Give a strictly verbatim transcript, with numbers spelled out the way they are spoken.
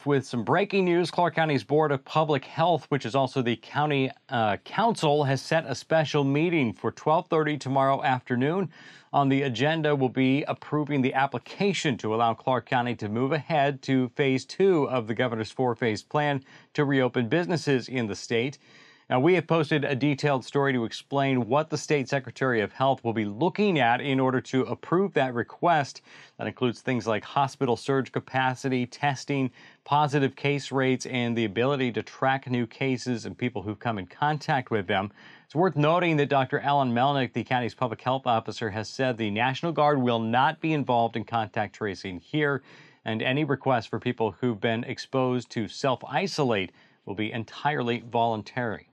off with some breaking news. Clark County's Board of Public Health, which is also the county uh, council, has set a special meeting for twelve thirty tomorrow afternoon. On the agenda will be approving the application to allow Clark County to move ahead to phase two of the governor's four-phase plan to reopen businesses in the state. Now, we have posted a detailed story to explain what the state secretary of health will be looking at in order to approve that request. That includes things like hospital surge capacity, testing, positive case rates, and the ability to track new cases and people who've come in contact with them. It's worth noting that Doctor Alan Melnick, the county's public health officer, has said the National Guard will not be involved in contact tracing here, and any request for people who've been exposed to self-isolate will be entirely voluntary.